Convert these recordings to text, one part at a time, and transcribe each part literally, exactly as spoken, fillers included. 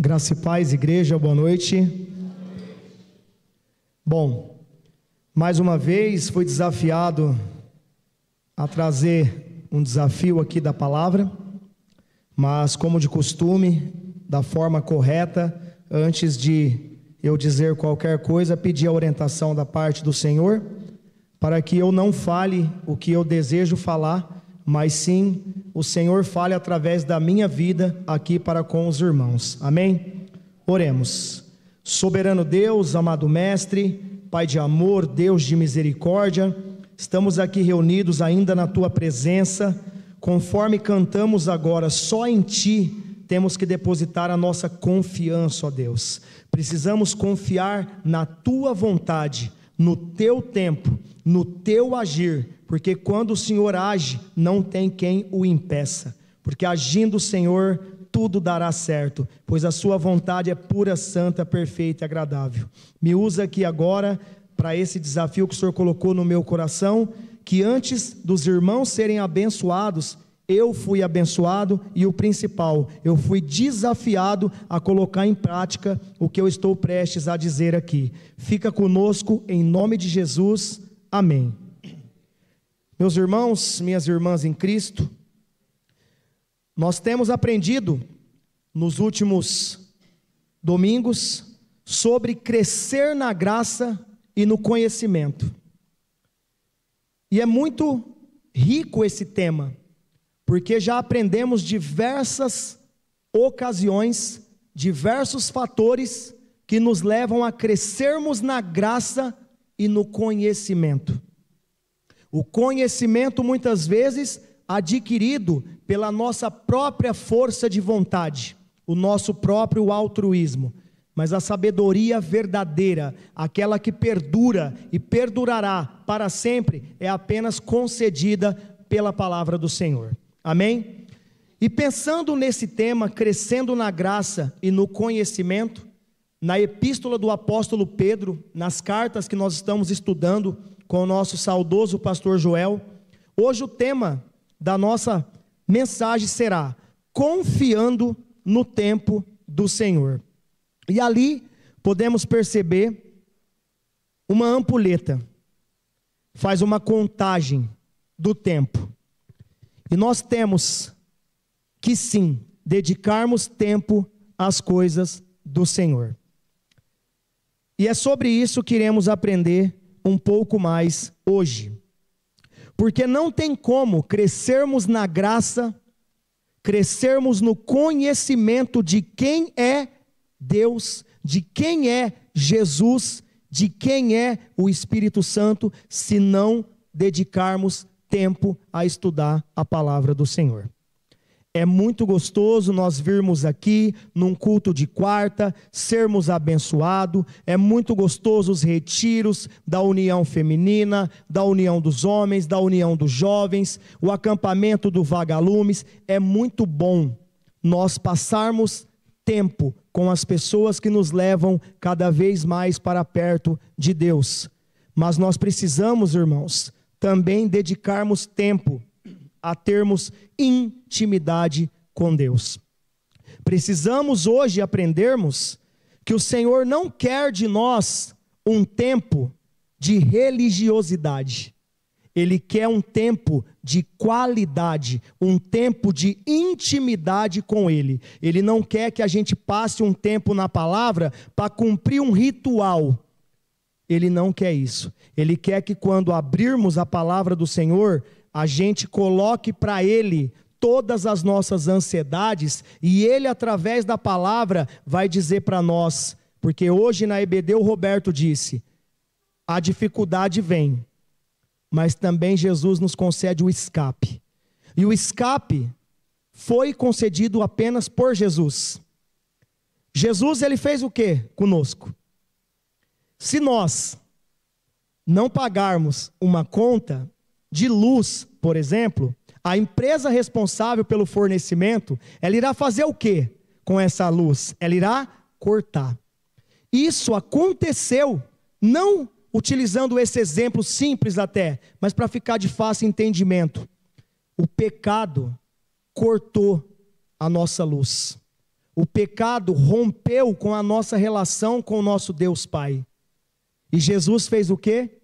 Graça e paz, igreja, boa noite. Bom, mais uma vez fui desafiado a trazer um desafio aqui da palavra, mas como de costume, da forma correta, antes de eu dizer qualquer coisa, pedir a orientação da parte do Senhor, para que eu não fale o que eu desejo falar, mas sim o Senhor fale através da minha vida aqui para com os irmãos. Amém? Oremos. Soberano Deus, amado Mestre, Pai de amor, Deus de misericórdia, estamos aqui reunidos ainda na Tua presença, conforme cantamos agora, só em Ti temos que depositar a nossa confiança, ó Deus. Precisamos confiar na Tua vontade, no Teu tempo, no Teu agir, porque quando o Senhor age, não tem quem o impeça, porque agindo o Senhor, tudo dará certo, pois a sua vontade é pura, santa, perfeita e agradável. Me usa aqui agora, para esse desafio que o Senhor colocou no meu coração, que antes dos irmãos serem abençoados, eu fui abençoado e o principal, eu fui desafiado a colocar em prática o que eu estou prestes a dizer aqui. Fica conosco, em nome de Jesus, amém. Meus irmãos, minhas irmãs em Cristo, nós temos aprendido nos últimos domingos sobre crescer na graça e no conhecimento. E é muito rico esse tema, porque já aprendemos diversas ocasiões, diversos fatores que nos levam a crescermos na graça e no conhecimento. O conhecimento muitas vezes adquirido pela nossa própria força de vontade, o nosso próprio altruísmo, mas a sabedoria verdadeira, aquela que perdura e perdurará para sempre, é apenas concedida pela palavra do Senhor. Amém? E pensando nesse tema, crescendo na graça e no conhecimento, na epístola do apóstolo Pedro, nas cartas que nós estamos estudando com o nosso saudoso pastor Joel, hoje o tema da nossa mensagem será confiando no tempo do Senhor. E ali podemos perceber uma ampulheta, faz uma contagem do tempo. E nós temos que sim, dedicarmos tempo às coisas do Senhor. E é sobre isso que iremos aprender um pouco mais hoje, porque não tem como crescermos na graça, crescermos no conhecimento de quem é Deus, de quem é Jesus, de quem é o Espírito Santo, se não dedicarmos tempo a estudar a palavra do Senhor. É muito gostoso nós virmos aqui num culto de quarta, sermos abençoados, é muito gostoso os retiros da união feminina, da união dos homens, da união dos jovens, o acampamento do Vagalumes. É muito bom nós passarmos tempo com as pessoas que nos levam cada vez mais para perto de Deus. Mas nós precisamos, irmãos, também dedicarmos tempo a termos intimidade com Deus. Precisamos hoje aprendermos que o Senhor não quer de nós um tempo de religiosidade. Ele quer um tempo de qualidade, um tempo de intimidade com Ele. Ele não quer que a gente passe um tempo na palavra para cumprir um ritual. Ele não quer isso. Ele quer que quando abrirmos a palavra do Senhor, a gente coloque para Ele todas as nossas ansiedades e Ele, através da palavra, vai dizer para nós, porque hoje na E B D o Roberto disse, a dificuldade vem, mas também Jesus nos concede o escape. E o escape foi concedido apenas por Jesus. Jesus, Ele fez o quê conosco? Se nós não pagarmos uma conta de luz, por exemplo, a empresa responsável pelo fornecimento, ela irá fazer o quê com essa luz? Ela irá cortar. Isso aconteceu, não utilizando esse exemplo simples até, mas para ficar de fácil entendimento. O pecado cortou a nossa luz. O pecado rompeu com a nossa relação com o nosso Deus Pai. E Jesus fez o quê?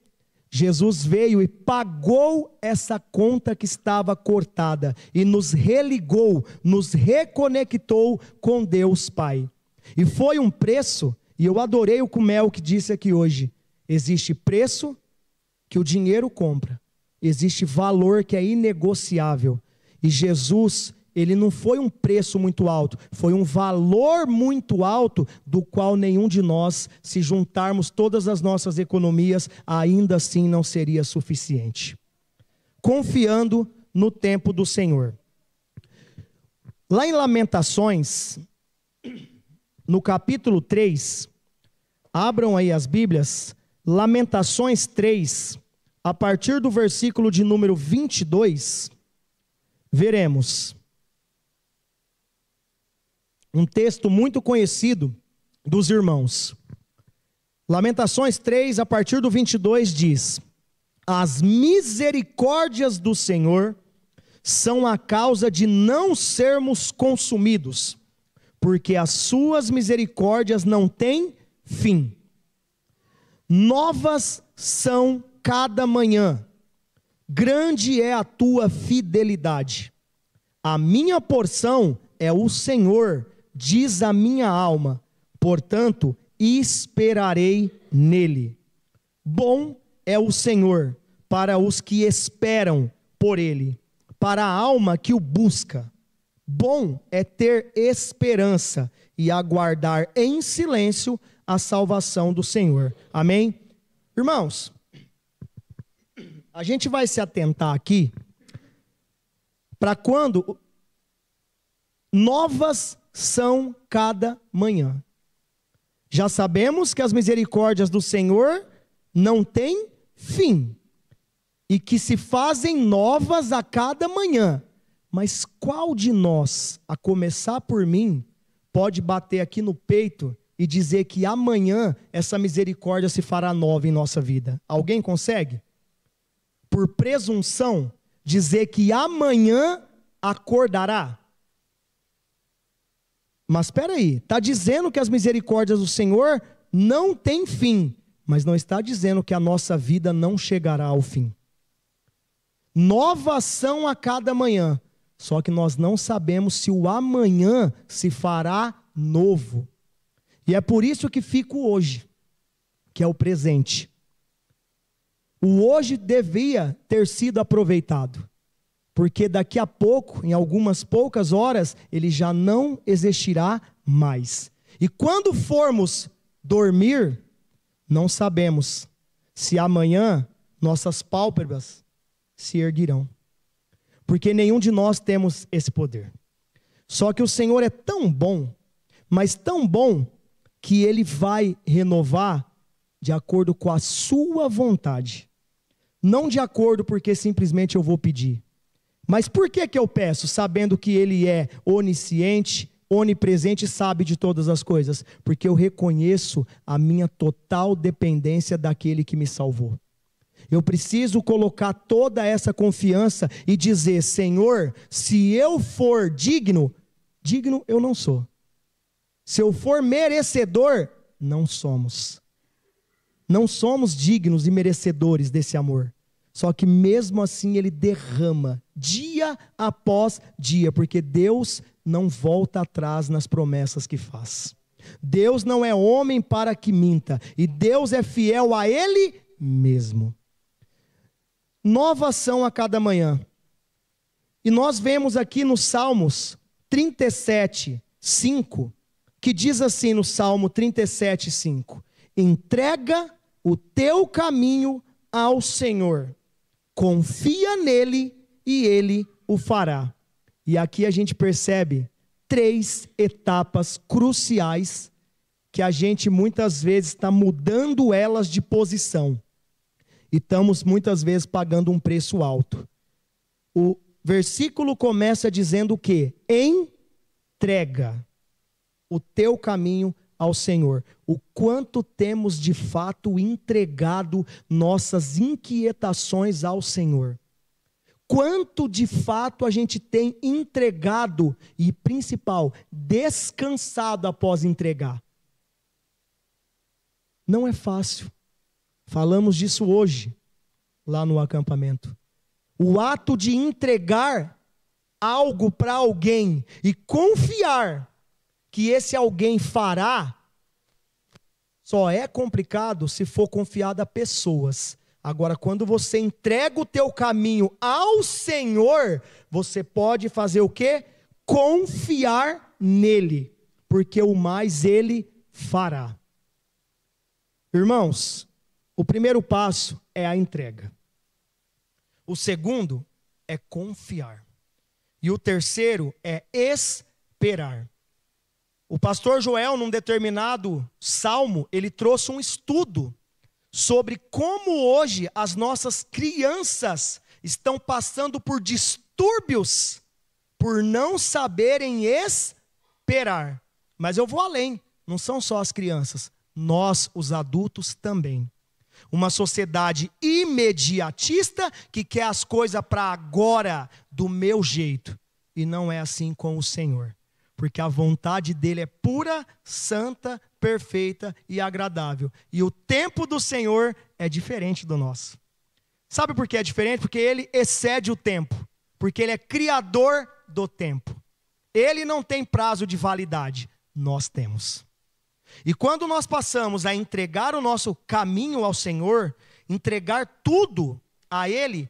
Jesus veio e pagou essa conta que estava cortada e nos religou, nos reconectou com Deus Pai. E foi um preço, e eu adorei o que o Melk disse aqui hoje, existe preço que o dinheiro compra, existe valor que é inegociável. E Jesus, ele não foi um preço muito alto, foi um valor muito alto, do qual nenhum de nós, se juntarmos todas as nossas economias, ainda assim não seria suficiente. Confiando no tempo do Senhor. Lá em Lamentações, no capítulo três, abram aí as Bíblias, Lamentações três, a partir do versículo de número vinte e dois, veremos um texto muito conhecido dos irmãos. Lamentações três, a partir do vinte e dois, diz: as misericórdias do Senhor são a causa de não sermos consumidos, porque as suas misericórdias não têm fim. Novas são cada manhã. Grande é a tua fidelidade. A minha porção é o Senhor, diz a minha alma, portanto, esperarei nele. Bom é o Senhor para os que esperam por ele, para a alma que o busca. Bom é ter esperança e aguardar em silêncio a salvação do Senhor. Amém? Irmãos, a gente vai se atentar aqui para quando novas são cada manhã. Já sabemos que as misericórdias do Senhor não têm fim e que se fazem novas a cada manhã. Mas qual de nós, a começar por mim, pode bater aqui no peito e dizer que amanhã essa misericórdia se fará nova em nossa vida? Alguém consegue? Por presunção, dizer que amanhã acordará? Mas espera aí, está dizendo que as misericórdias do Senhor não têm fim, mas não está dizendo que a nossa vida não chegará ao fim. Novas são a cada manhã, só que nós não sabemos se o amanhã se fará novo. E é por isso que fico hoje, que é o presente. O hoje devia ter sido aproveitado, porque daqui a pouco, em algumas poucas horas, ele já não existirá mais. E quando formos dormir, não sabemos se amanhã nossas pálpebras se erguerão, porque nenhum de nós temos esse poder. Só que o Senhor é tão bom, mas tão bom, que ele vai renovar de acordo com a sua vontade. Não de acordo porque simplesmente eu vou pedir. Mas por que que eu peço, sabendo que ele é onisciente, onipresente e sabe de todas as coisas? Porque eu reconheço a minha total dependência daquele que me salvou. Eu preciso colocar toda essa confiança e dizer: Senhor, se eu for digno, digno eu não sou. Se eu for merecedor, não somos. Não somos dignos e merecedores desse amor. Só que mesmo assim ele derrama dia após dia, porque Deus não volta atrás nas promessas que faz. Deus não é homem para que minta, e Deus é fiel a ele mesmo. Novas são a cada manhã. E nós vemos aqui nos Salmos trinta e sete, cinco, que diz assim no Salmo trinta e sete, cinco: entrega o teu caminho ao Senhor. Confia nele e ele o fará. E aqui a gente percebe três etapas cruciais que a gente muitas vezes está mudando elas de posição. E estamos muitas vezes pagando um preço alto. O versículo começa dizendo o quê? Entrega o teu caminho ao Senhor. O quanto temos de fato entregado nossas inquietações ao Senhor. quanto de fato a gente tem entregado e, principal, descansado após entregar. Não é fácil. Falamos disso hoje, lá no acampamento. O ato de entregar algo para alguém e confiar que esse alguém fará, só é complicado se for confiado a pessoas. Agora, quando você entrega o teu caminho ao Senhor, você pode fazer o quê? Confiar nele, porque o mais ele fará. Irmãos, o primeiro passo é a entrega. O segundo é confiar. E o terceiro é esperar. O pastor Joel, num determinado salmo, ele trouxe um estudo sobre como hoje as nossas crianças estão passando por distúrbios por não saberem esperar. Mas eu vou além, não são só as crianças, nós, os adultos, também. Uma sociedade imediatista que quer as coisas para agora, do meu jeito. E não é assim com o Senhor. Porque a vontade dele é pura, santa, perfeita e agradável. E o tempo do Senhor é diferente do nosso. Sabe por que é diferente? Porque ele excede o tempo. Porque ele é criador do tempo. Ele não tem prazo de validade. Nós temos. E quando nós passamos a entregar o nosso caminho ao Senhor, entregar tudo a Ele,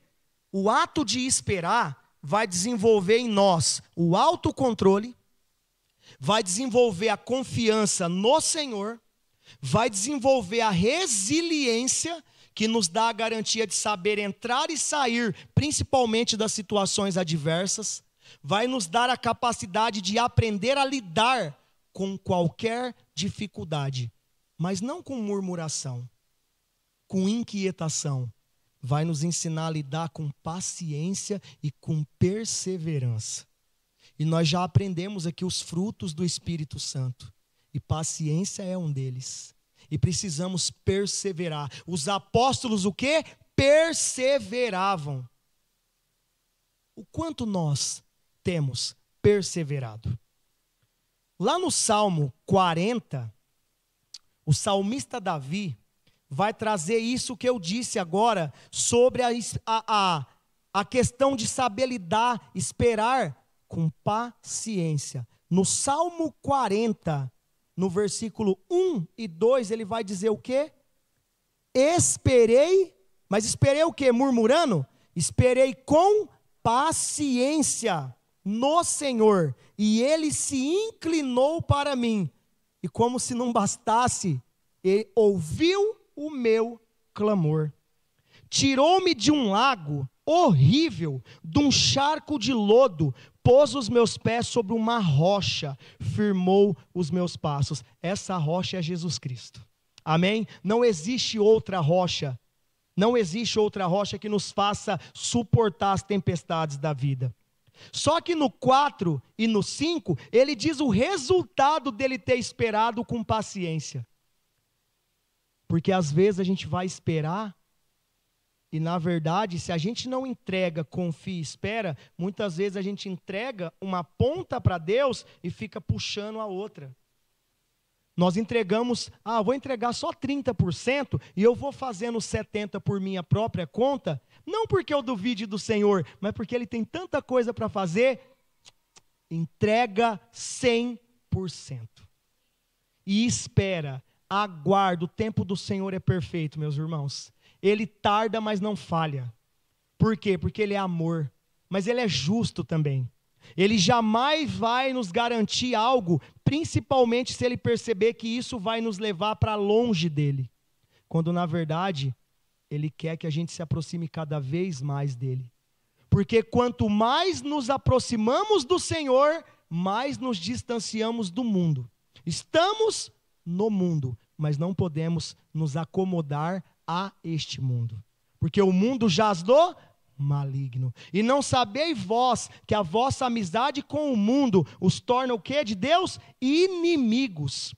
o ato de esperar vai desenvolver em nós o autocontrole, vai desenvolver a confiança no Senhor, vai desenvolver a resiliência que nos dá a garantia de saber entrar e sair, principalmente das situações adversas, vai nos dar a capacidade de aprender a lidar com qualquer dificuldade, mas não com murmuração, com inquietação. Vai nos ensinar a lidar com paciência e com perseverança. E nós já aprendemos aqui os frutos do Espírito Santo. E paciência é um deles. E precisamos perseverar. Os apóstolos o quê? Perseveravam. O quanto nós temos perseverado? Lá no Salmo quarenta, o salmista Davi vai trazer isso que eu disse agora sobre a, a, a questão de saber lidar, esperar com paciência. No Salmo quarenta, no versículo um e dois, ele vai dizer o quê? Esperei, mas esperei o quê? Murmurando? Esperei com paciência no Senhor, e ele se inclinou para mim, e como se não bastasse, ele ouviu o meu clamor. Tirou-me de um lago horrível, de um charco de lodo, pôs os meus pés sobre uma rocha, firmou os meus passos. Essa rocha é Jesus Cristo. Amém? Não existe outra rocha, não existe outra rocha que nos faça suportar as tempestades da vida. Só que no quatro e no cinco, ele diz o resultado dele ter esperado com paciência. Porque às vezes a gente vai esperar, e na verdade, se a gente não entrega, confia e espera, muitas vezes a gente entrega uma ponta para Deus e fica puxando a outra. Nós entregamos, ah, vou entregar só trinta por cento e eu vou fazendo setenta por cento por minha própria conta, não porque eu duvide do Senhor, mas porque Ele tem tanta coisa para fazer, entrega cem por cento. E espera, aguarda, o tempo do Senhor é perfeito, meus irmãos. Ele tarda, mas não falha. Por quê? Porque Ele é amor, mas Ele é justo também. Ele jamais vai nos garantir algo, principalmente se ele perceber que isso vai nos levar para longe dele. Quando na verdade, ele quer que a gente se aproxime cada vez mais dele. Porque quanto mais nos aproximamos do Senhor, mais nos distanciamos do mundo. Estamos no mundo, mas não podemos nos acomodar a este mundo. Porque o mundo jaz do maligno. E não sabeis vós que a vossa amizade com o mundo os torna o quê de Deus? Inimigos.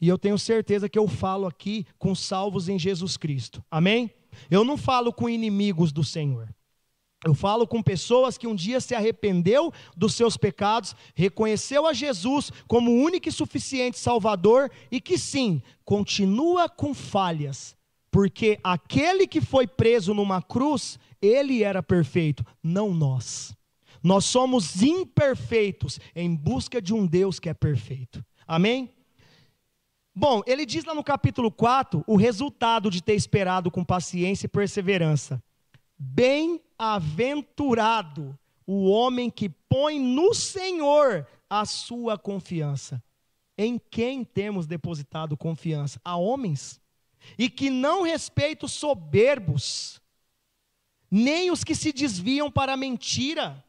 E eu tenho certeza que eu falo aqui com salvos em Jesus Cristo. Amém? Eu não falo com inimigos do Senhor. Eu falo com pessoas que um dia se arrependeu dos seus pecados, reconheceu a Jesus como o único e suficiente Salvador e que sim, continua com falhas, porque aquele que foi preso numa cruz, ele era perfeito, não nós. Nós somos imperfeitos em busca de um Deus que é perfeito. Amém? Bom, ele diz lá no capítulo quatro o resultado de ter esperado com paciência e perseverança. Bem-aventurado o homem que põe no Senhor a sua confiança. Em quem temos depositado confiança? A homens. E que não respeita os soberbos, nem os que se desviam para a mentira.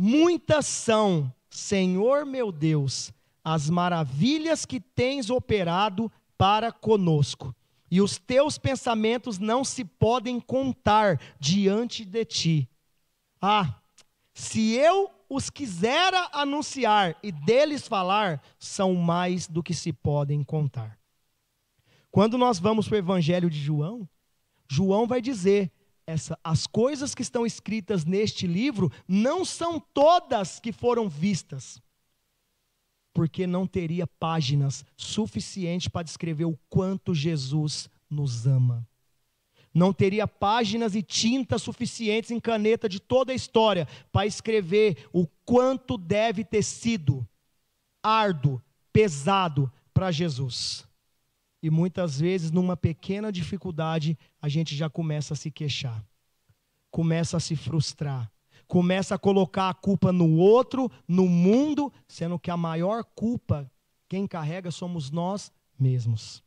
Muitas são, Senhor meu Deus, as maravilhas que tens operado para conosco. E os teus pensamentos não se podem contar diante de ti. Ah, se eu os quisera anunciar e deles falar, são mais do que se podem contar. Quando nós vamos para o Evangelho de João, João vai dizer, essa, as coisas que estão escritas neste livro não são todas que foram vistas. Porque não teria páginas suficientes para descrever o quanto Jesus nos ama. Não teria páginas e tintas suficientes em caneta de toda a história para escrever o quanto deve ter sido árduo, pesado para Jesus. E muitas vezes, numa pequena dificuldade, a gente já começa a se queixar, começa a se frustrar. Começa a colocar a culpa no outro, no mundo, sendo que a maior culpa, quem carrega somos nós mesmos.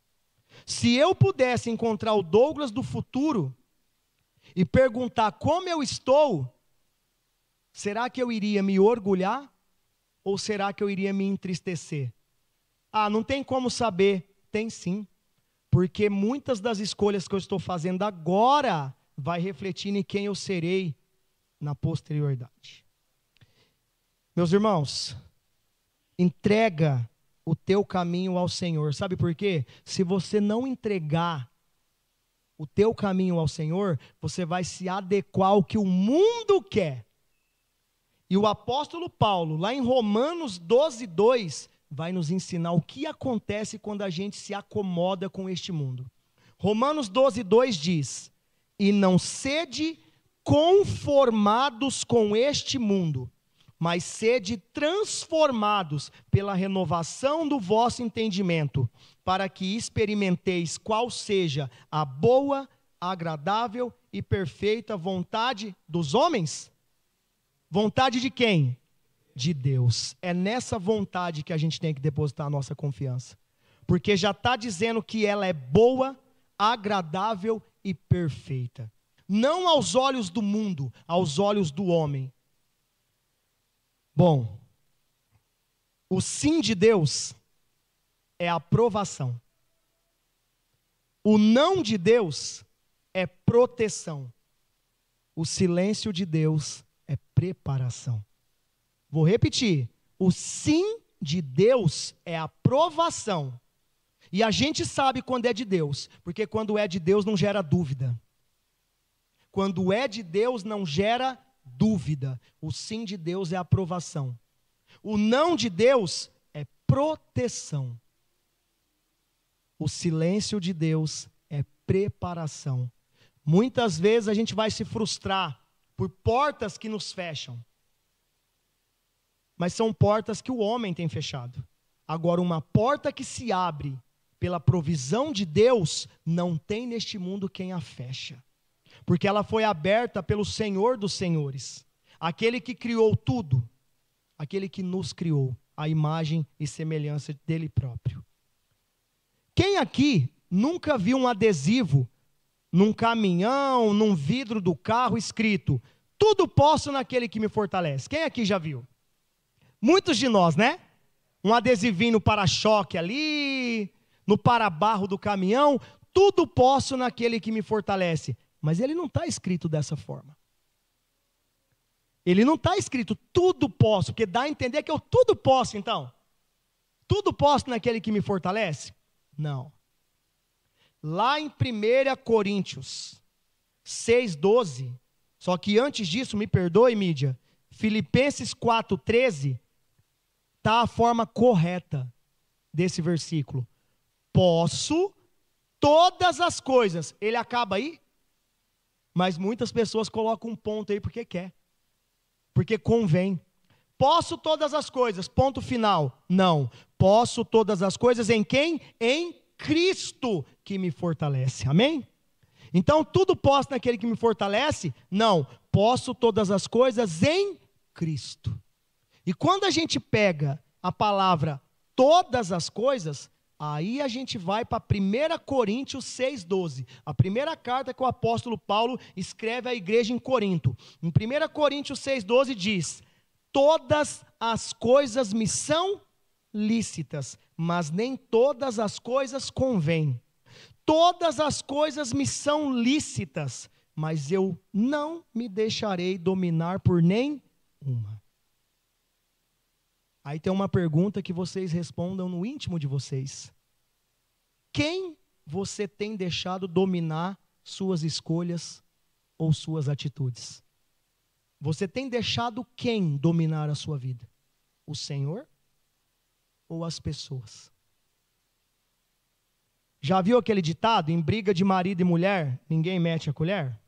Se eu pudesse encontrar o Douglas do futuro e perguntar como eu estou, será que eu iria me orgulhar ou será que eu iria me entristecer? Ah, não tem como saber. Tem sim, porque muitas das escolhas que eu estou fazendo agora vai refletir em quem eu serei na posterioridade. Meus irmãos, entrega o teu caminho ao Senhor. Sabe por quê? Se você não entregar o teu caminho ao Senhor, você vai se adequar ao que o mundo quer. E o apóstolo Paulo, lá em Romanos doze, dois, vai nos ensinar o que acontece quando a gente se acomoda com este mundo. Romanos doze, dois diz, e não sede conformados com este mundo, mas sede transformados pela renovação do vosso entendimento, para que experimenteis qual seja a boa, agradável e perfeita vontade dos homens. Vontade de quem? De Deus. É nessa vontade que a gente tem que depositar a nossa confiança, porque já está dizendo que ela é boa, agradável e perfeita. Não aos olhos do mundo, aos olhos do homem. Bom, o sim de Deus é aprovação. O não de Deus é proteção. O silêncio de Deus é preparação. Vou repetir. O sim de Deus é aprovação. E a gente sabe quando é de Deus, porque quando é de Deus não gera dúvida. Quando é de Deus, não gera dúvida. O sim de Deus é aprovação. O não de Deus é proteção. O silêncio de Deus é preparação. Muitas vezes a gente vai se frustrar por portas que nos fecham. Mas são portas que o homem tem fechado. Agora, uma porta que se abre pela provisão de Deus, não tem neste mundo quem a fecha. Porque ela foi aberta pelo Senhor dos Senhores, aquele que criou tudo, aquele que nos criou, a imagem e semelhança dele próprio. Quem aqui nunca viu um adesivo num caminhão, num vidro do carro escrito, tudo posso naquele que me fortalece? Quem aqui já viu? Muitos de nós, né? Um adesivinho no para-choque ali, no para-barro do caminhão, tudo posso naquele que me fortalece. Mas ele não está escrito dessa forma. Ele não está escrito tudo posso, porque dá a entender que eu tudo posso então. Tudo posso naquele que me fortalece? Não. Lá em primeira Coríntios seis, doze, Só que antes disso, me perdoe, mídia, Filipenses quatro, treze, está a forma correta desse versículo. Posso todas as coisas. Ele acaba aí? Mas muitas pessoas colocam um ponto aí porque quer. Porque convém. Posso todas as coisas, ponto final. Não. Posso todas as coisas em quem? Em Cristo que me fortalece. Amém? Então, tudo posso naquele que me fortalece? Não, posso todas as coisas em Cristo. E quando a gente pega a palavra todas as coisas, aí a gente vai para primeira Coríntios seis, doze. A primeira carta que o apóstolo Paulo escreve à igreja em Corinto. Em primeira Coríntios seis, doze diz, todas as coisas me são lícitas, mas nem todas as coisas convêm. Todas as coisas me são lícitas, mas eu não me deixarei dominar por nenhuma. Aí tem uma pergunta que vocês respondam no íntimo de vocês. Quem você tem deixado dominar suas escolhas ou suas atitudes? Você tem deixado quem dominar a sua vida? O Senhor ou as pessoas? Já viu aquele ditado, em briga de marido e mulher, ninguém mete a colher?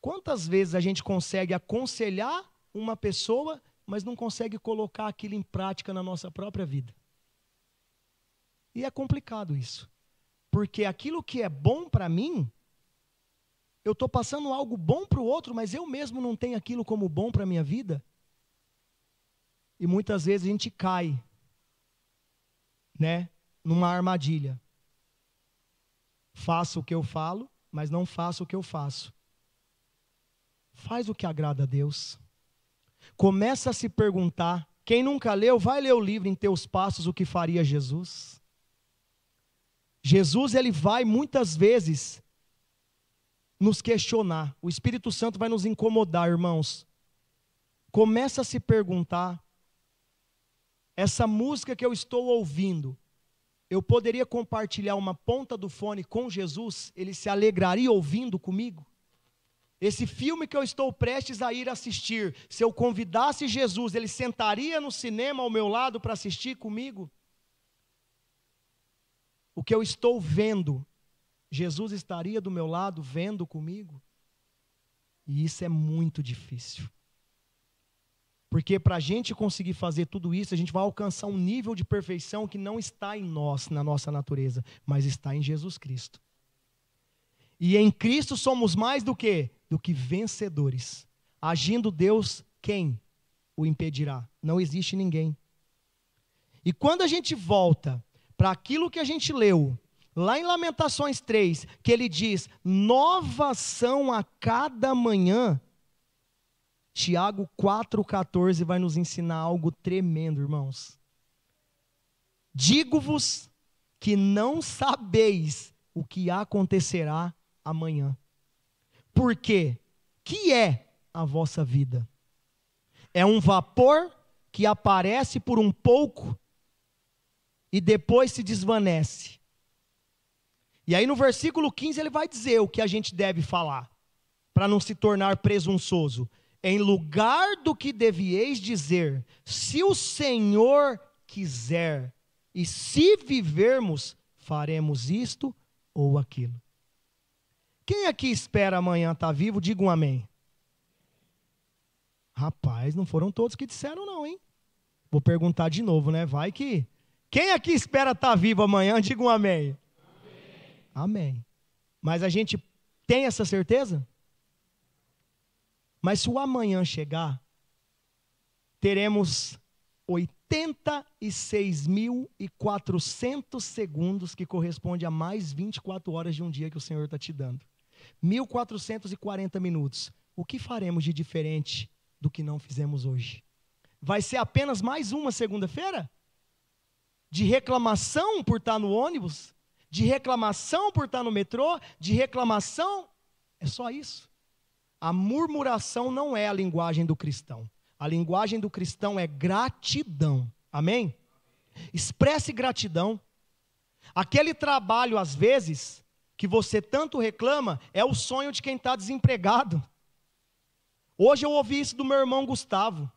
Quantas vezes a gente consegue aconselhar uma pessoa, mas não consegue colocar aquilo em prática na nossa própria vida? E é complicado isso. Porque aquilo que é bom para mim, eu estou passando algo bom para o outro, mas eu mesmo não tenho aquilo como bom para a minha vida. E muitas vezes a gente cai, né? Numa armadilha. Faço o que eu falo, mas não faço o que eu faço. Faz o que agrada a Deus. Começa a se perguntar. Quem nunca leu, vai ler o livro Em Teus Passos, O Que Faria Jesus. Jesus, ele vai muitas vezes nos questionar. O Espírito Santo vai nos incomodar, irmãos. Começa a se perguntar. Essa música que eu estou ouvindo, eu poderia compartilhar uma ponta do fone com Jesus? Ele se alegraria ouvindo comigo? Esse filme que eu estou prestes a ir assistir, se eu convidasse Jesus, ele sentaria no cinema ao meu lado para assistir comigo? O que eu estou vendo, Jesus estaria do meu lado vendo comigo? E isso é muito difícil. Porque para a gente conseguir fazer tudo isso, a gente vai alcançar um nível de perfeição que não está em nós, na nossa natureza, mas está em Jesus Cristo. E em Cristo somos mais do que? Do que vencedores. Agindo Deus, quem o impedirá? Não existe ninguém. E quando a gente volta para aquilo que a gente leu, lá em Lamentações três, que ele diz, novas são a cada manhã, Tiago quatro, quatorze vai nos ensinar algo tremendo, irmãos. Digo-vos que não sabeis o que acontecerá amanhã. Por quê? Que é a vossa vida? É um vapor que aparece por um pouco e depois se desvanece. E aí no versículo quinze ele vai dizer o que a gente deve falar, para não se tornar presunçoso. Em lugar do que devieis dizer, se o Senhor quiser, e se vivermos, faremos isto ou aquilo. Quem aqui espera amanhã estar vivo, diga um amém. Rapaz, não foram todos que disseram não, hein? Vou perguntar de novo, né? Vai que... Quem aqui espera estar vivo amanhã, diga um amém. Amém. Amém. Mas a gente tem essa certeza? Mas se o amanhã chegar, teremos oitenta e seis mil e quatrocentos segundos, que corresponde a mais vinte e quatro horas de um dia que o Senhor está te dando. mil quatrocentos e quarenta minutos. O que faremos de diferente do que não fizemos hoje? Vai ser apenas mais uma segunda-feira? De reclamação por estar no ônibus? De reclamação por estar no metrô? De reclamação? É só isso. A murmuração não é a linguagem do cristão. A linguagem do cristão é gratidão. Amém? Expresse gratidão. Aquele trabalho, às vezes, que você tanto reclama é o sonho de quem está desempregado. Hoje eu ouvi isso do meu irmão Gustavo.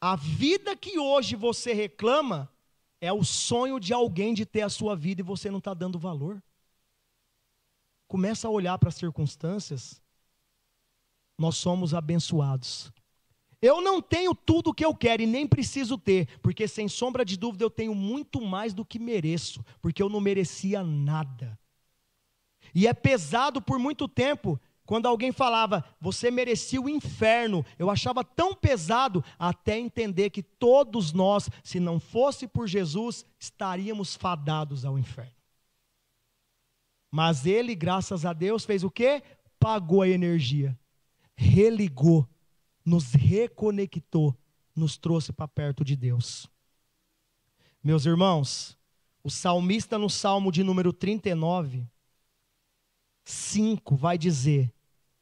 A vida que hoje você reclama é o sonho de alguém de ter a sua vida e você não está dando valor. Começa a olhar para as circunstâncias. Nós somos abençoados. Eu não tenho tudo o que eu quero e nem preciso ter, porque sem sombra de dúvida eu tenho muito mais do que mereço, porque eu não merecia nada. E é pesado por muito tempo, quando alguém falava, você merecia o inferno, eu achava tão pesado, até entender que todos nós, se não fosse por Jesus, estaríamos fadados ao inferno. Mas ele, graças a Deus, fez o quê? Pagou a energia, religou, nos reconectou, nos trouxe para perto de Deus. Meus irmãos, o salmista no Salmo de número trinta e nove, cinco vai dizer,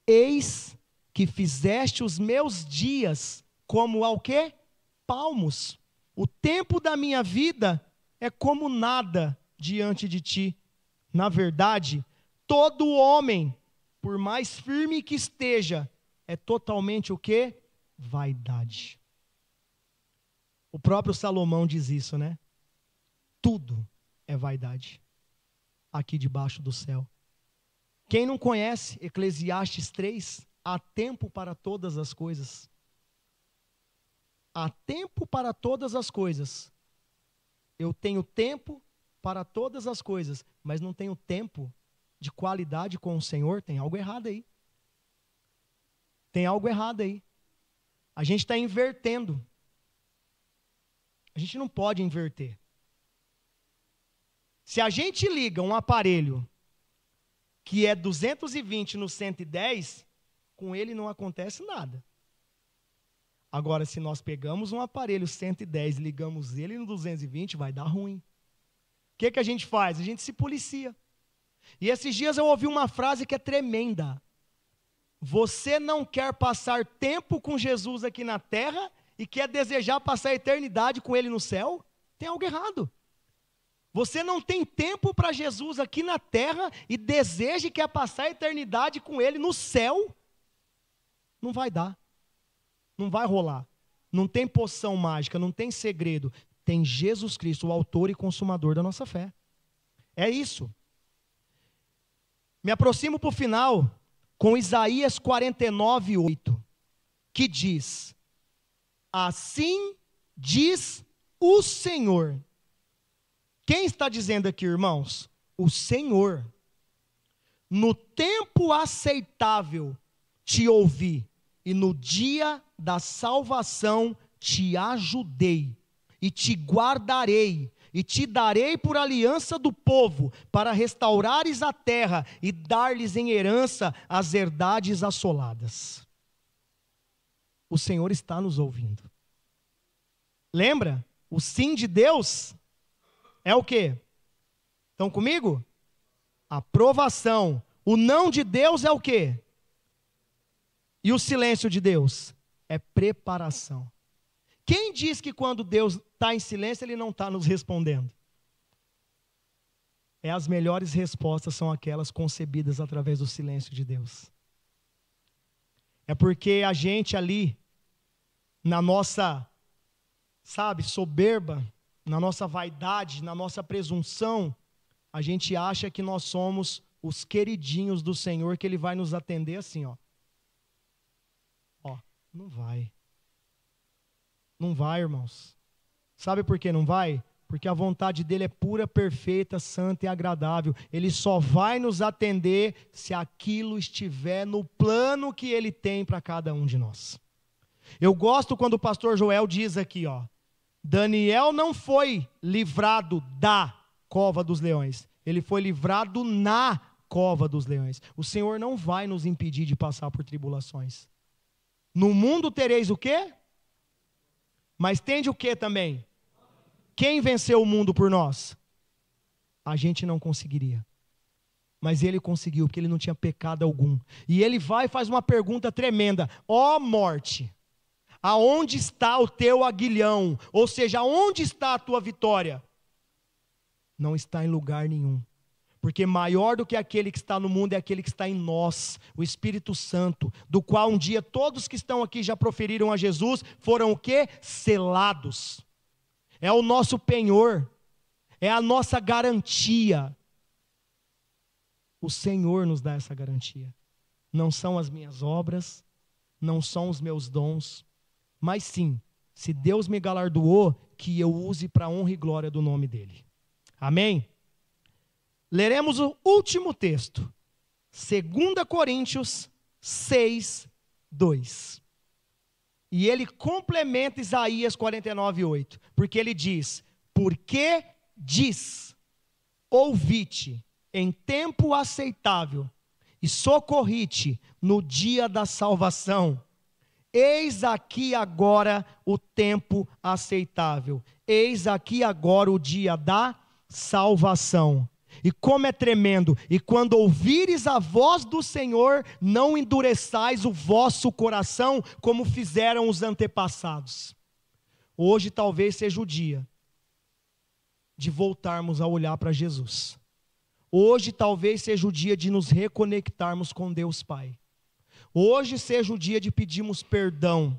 eis que fizeste os meus dias como ao quê? Palmos. O tempo da minha vida é como nada diante de ti. Na verdade, todo homem, por mais firme que esteja, é totalmente o quê? Vaidade. O próprio Salomão diz isso, né? Tudo é vaidade aqui debaixo do céu. Quem não conhece Eclesiastes três, há tempo para todas as coisas. Há tempo para todas as coisas. Eu tenho tempo para todas as coisas, mas não tenho tempo de qualidade com o Senhor. Tem algo errado aí. Tem algo errado aí. A gente está invertendo. A gente não pode inverter. Se a gente liga um aparelho que é duzentos e vinte no cento e dez, com ele não acontece nada. Agora, se nós pegamos um aparelho cento e dez e ligamos ele no duzentos e vinte, vai dar ruim. O que, que a gente faz? A gente se policia. E esses dias eu ouvi uma frase que é tremenda. Você não quer passar tempo com Jesus aqui na terra e quer desejar passar a eternidade com Ele no céu? Tem algo errado. Você não tem tempo para Jesus aqui na terra e deseja e quer passar a eternidade com Ele no céu? Não vai dar. Não vai rolar. Não tem poção mágica, não tem segredo. Tem Jesus Cristo, o autor e consumador da nossa fé. É isso. Me aproximo para o final com Isaías quarenta e nove, oito, que diz, assim diz o Senhor. Quem está dizendo aqui, irmãos? O Senhor. No tempo aceitável te ouvi, e no dia da salvação te ajudei, e te guardarei, e te darei por aliança do povo, para restaurares a terra e dar-lhes em herança as herdades assoladas. O Senhor está nos ouvindo. Lembra? O sim de Deus é o quê? Estão comigo? Aprovação. O não de Deus é o quê? E o silêncio de Deus é preparação. Quem diz que quando Deus está em silêncio, Ele não está nos respondendo? É, as melhores respostas são aquelas concebidas através do silêncio de Deus. É porque a gente ali, na nossa, sabe, soberba, na nossa vaidade, na nossa presunção, a gente acha que nós somos os queridinhos do Senhor, que Ele vai nos atender assim, ó. Ó, não vai. Não vai, irmãos. Sabe por que não vai? Porque a vontade dele é pura, perfeita, santa e agradável. Ele só vai nos atender se aquilo estiver no plano que ele tem para cada um de nós. Eu gosto quando o pastor Joel diz aqui, ó, Daniel não foi livrado da cova dos leões. Ele foi livrado na cova dos leões. O Senhor não vai nos impedir de passar por tribulações. No mundo tereis o quê? Mas tende o que também? Quem venceu o mundo por nós? A gente não conseguiria. Mas ele conseguiu, porque ele não tinha pecado algum. E ele vai e faz uma pergunta tremenda. Ó morte, aonde está o teu aguilhão? Ou seja, aonde está a tua vitória? Não está em lugar nenhum. Porque maior do que aquele que está no mundo é aquele que está em nós, o Espírito Santo, do qual um dia todos que estão aqui já proferiram a Jesus, foram o quê? Selados. É o nosso penhor, é a nossa garantia. O Senhor nos dá essa garantia. Não são as minhas obras, não são os meus dons, mas sim, se Deus me galardoou, que eu use para a honra e glória do nome dEle. Amém? Leremos o último texto, dois Coríntios seis, dois. E ele complementa Isaías quarenta e nove, oito, porque ele diz, porque diz, ouvi-te em tempo aceitável e socorri-te no dia da salvação. Eis aqui agora o tempo aceitável, eis aqui agora o dia da salvação. E como é tremendo, e quando ouvires a voz do Senhor, não endureçais o vosso coração, como fizeram os antepassados. Hoje talvez seja o dia de voltarmos a olhar para Jesus. Hoje talvez seja o dia de nos reconectarmos com Deus Pai. Hoje seja o dia de pedirmos perdão.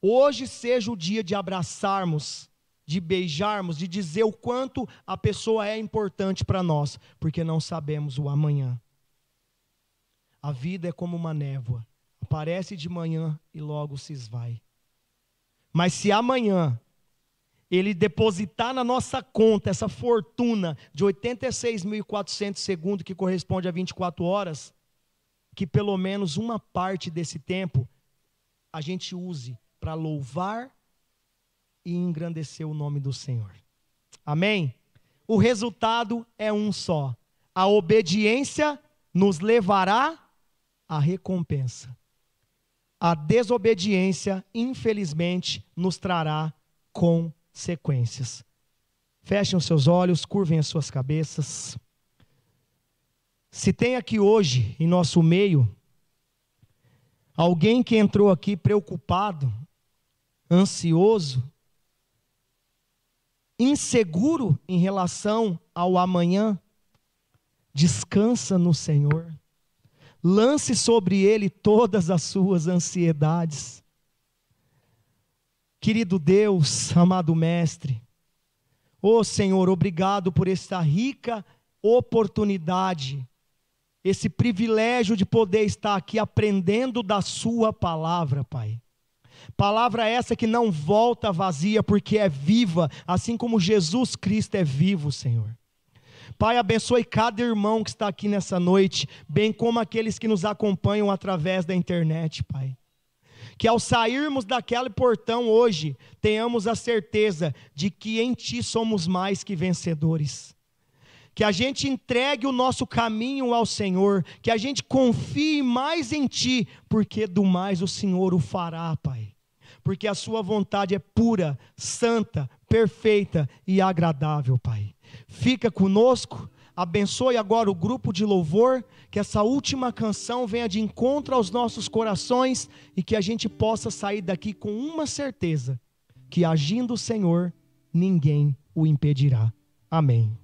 Hoje seja o dia de abraçarmos, de beijarmos, de dizer o quanto a pessoa é importante para nós, porque não sabemos o amanhã. A vida é como uma névoa, aparece de manhã e logo se esvai. Mas se amanhã ele depositar na nossa conta essa fortuna de oitenta e seis mil e quatrocentos segundos, que corresponde a vinte e quatro horas, que pelo menos uma parte desse tempo a gente use para louvar e engrandecer o nome do Senhor. Amém? O resultado é um só. A obediência nos levará à recompensa. A desobediência, infelizmente, nos trará consequências. Fechem os seus olhos, curvem as suas cabeças. Se tem aqui hoje, em nosso meio, alguém que entrou aqui preocupado, ansioso, inseguro em relação ao amanhã, descansa no Senhor, lance sobre Ele todas as suas ansiedades. Querido Deus, amado Mestre, ó Senhor, obrigado por esta rica oportunidade, esse privilégio de poder estar aqui aprendendo da Sua palavra, Pai. Palavra essa que não volta vazia, porque é viva, assim como Jesus Cristo é vivo, Senhor. Pai, abençoe cada irmão que está aqui nessa noite, bem como aqueles que nos acompanham através da internet, Pai. Que ao sairmos daquele portão hoje, tenhamos a certeza de que em Ti somos mais que vencedores. Que a gente entregue o nosso caminho ao Senhor, que a gente confie mais em Ti, porque do mais o Senhor o fará, Pai. Porque a Sua vontade é pura, santa, perfeita e agradável, Pai. Fica conosco, abençoe agora o grupo de louvor, que essa última canção venha de encontro aos nossos corações e que a gente possa sair daqui com uma certeza, que agindo o Senhor, ninguém o impedirá. Amém.